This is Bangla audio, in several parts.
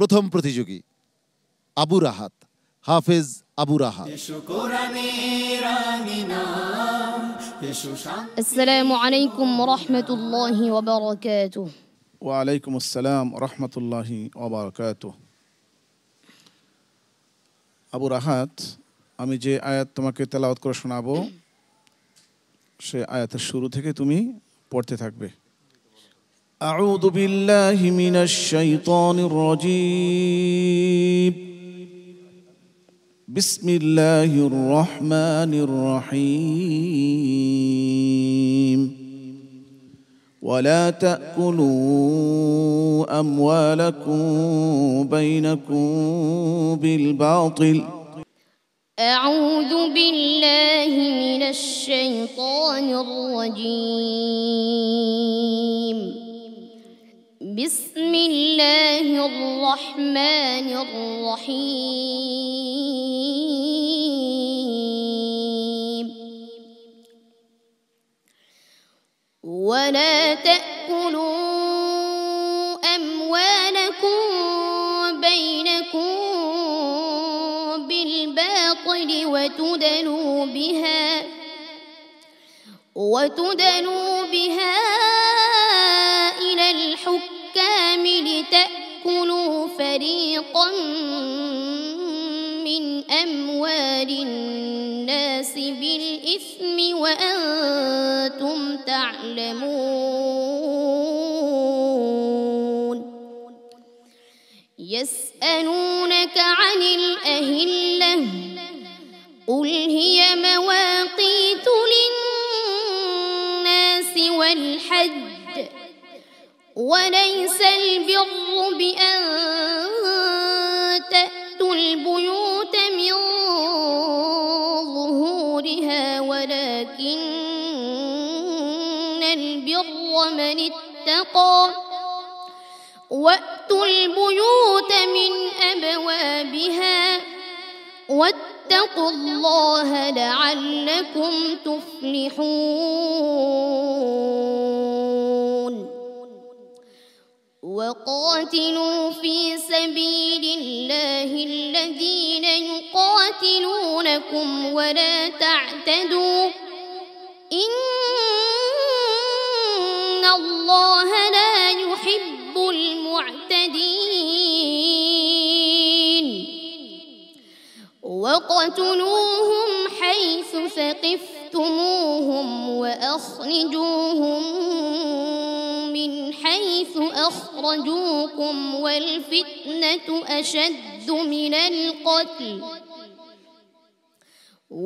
প্রথম প্রতিযোগী আবু রাহাত, হাফেজ আবু রাহাত। আসসালামু আলাইকুম ওয়া রাহমাতুল্লাহি ওয়া বারাকাতুহু। ওয়া আলাইকুম আসসালাম ওয়া রাহমাতুল্লাহি ওয়া বারাকাতুহু। আবু রাহাত, আমি যে আয়াত তোমাকে তেলাওয়াত করে শোনাবো সে আয়াতের শুরু থেকে তুমি পড়তে থাকবে। আউযু বিল্লাহি মিনাশ শাইতানির রাজীম, বিসমিল্লাহির রহমানির রহিম। ولا تأكلوا أموالكم بينكم بالباطل. أعوذ بالله من الشيطان الرجيم. بسم الله الرحمن الرحيم. ولا تأكلوا أموالكم بينكم بالباطل وتدلوا بها إلى الحكام لتأكلوا فريقا من أموال الناس بالإثم وأنتم تعلمون. يسألونك عن الأهلة، قل هي مواقيت للناس والحج، وليس البر بأن تأتوا البيوت ولكن البر من اتقى، وأتوا البيوت من أبوابها، واتقوا الله لعلكم تفلحون. وقاتلوا في سبيل الله الذين يقاتلونكم ولا تعتدوا، إن الله لا يحب المعتدين. وقتلوهم حيث ثقفتموهم وأخرجوهم من حيث أخرجوكم، والفتنة أشد من القتل،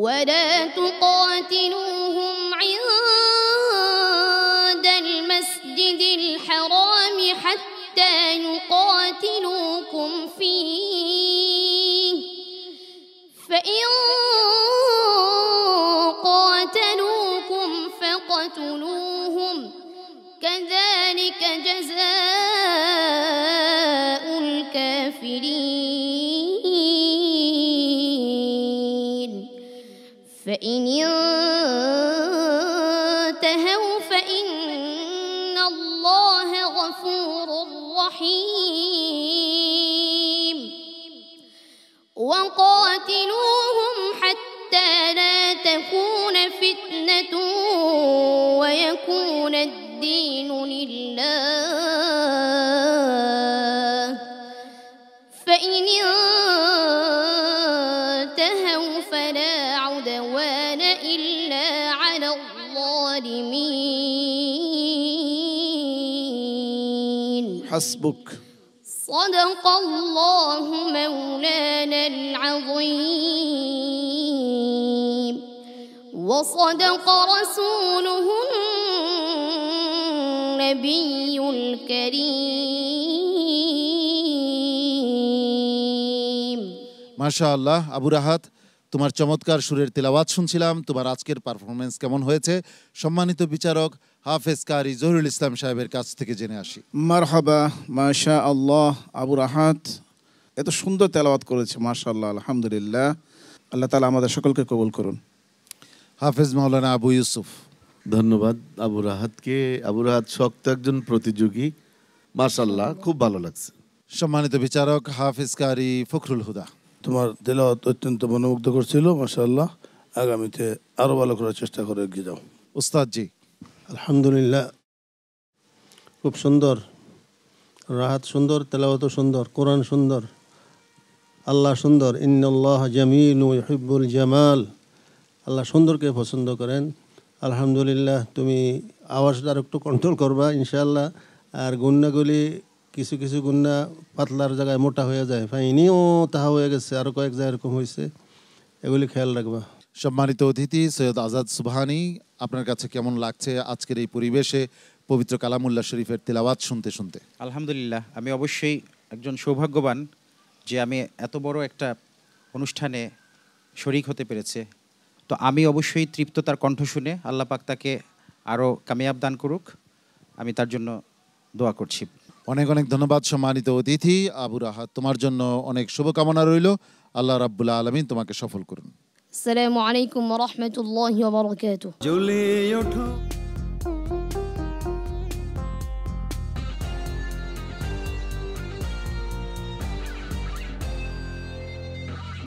ولا تقاتلوهم عند المسجد الحرام حتى يقاتلوكم فيه، فإن قاتلوكم فقتلوهم، كذلك جزاء الكافرين. فإن انتهوا فإن الله غفور رحيم. وقاتلوهم حتى لا تكون فتنة ويكون الدين لله، فإن انتهوا فلا عدوان إلا على الظالمين. حسبك. صدق الله مولانا العظيم، وصدق رسوله النبي الكريم। মাশাআল্লাহ আবু রাহাত, তোমার চমৎকার সুরের তেলাওয়াত শুনছিলাম। তোমার আজকের পারফরমেন্স কেমন হয়েছে সম্মানিত বিচারক হাফেজ কারি জহরুল ইসলাম সাহেবের কাছ থেকে জেনে আসি। মারহাবা। মাশাআল্লাহ আবু রাহাত এত সুন্দর তেলাওয়াত করেছে, মাশাআল্লাহ, আলহামদুলিল্লাহ। আল্লাহ তাআলা আমাদের সকলকে কবুল করুন। হাফেজ মাওলানা আবু ইউসুফ। ধন্যবাদ আবু রাহাতকে। আবু রাহাত শক্ত একজন প্রতিযোগী, মাশাআল্লাহ, খুব ভালো লাগছে। সম্মানিত বিচারক হাফেজ কারি ফখরুল হুদা, তোমার তেলাওয়াত অত্যন্ত মনোমুগ্ধ করছিল, মাশাআল্লাহ। আগামীতে আরও ভালো করার চেষ্টা করে এগিয়ে যাও। উস্তাদ জি, আলহামদুলিল্লাহ, খুব সুন্দর, রাহাত সুন্দর, তেলাওয়াত সুন্দর, কোরআন সুন্দর, আল্লাহ সুন্দর। ইন্নাল্লাহ জামিল ইউহিব্বুল জামাল, আল্লাহ সুন্দরকে পছন্দ করেন। আলহামদুলিল্লাহ, তুমি আওয়াজটা আর একটু কন্ট্রোল করবা ইনশাআল্লাহ। আর গুন্নাগুলি কিছু কিছু গুন্না পাতলার জায়গায় মোটা হয়ে যায়, ফাইনিও তাহা হয়ে গেছে, আরও কয়েক জায়গায় এরকম হয়েছে, এগুলি খেয়াল রাখবা। সম্মানিত অতিথি সৈয়দ সুবহানি, আপনার কাছে কেমন লাগছে আজকের এই পরিবেশে পবিত্র কালামুল্লাহ শরীফের তেলাওয়াত শুনতে শুনতে? আলহামদুলিল্লাহ, আমি অবশ্যই একজন সৌভাগ্যবান যে আমি এত বড় একটা অনুষ্ঠানে শরিক হতে পেরেছে। তো আমি অবশ্যই তৃপ্ত তার কণ্ঠ শুনে। আল্লাহ পাক তাকে আরও কামিয়াব দান করুক, আমি তার জন্য দোয়া করছি। অনেক অনেক ধন্যবাদ সম্মানিত অতিথি আবু রাহাত, তোমার জন্য অনেক শুভকামনা রইল। আল্লাহ রাব্বুল আলামিন তোমাকে সফল করুন। আসসালামু আলাইকুম ওয়া রাহমাতুল্লাহি ওয়া বারাকাতুহু।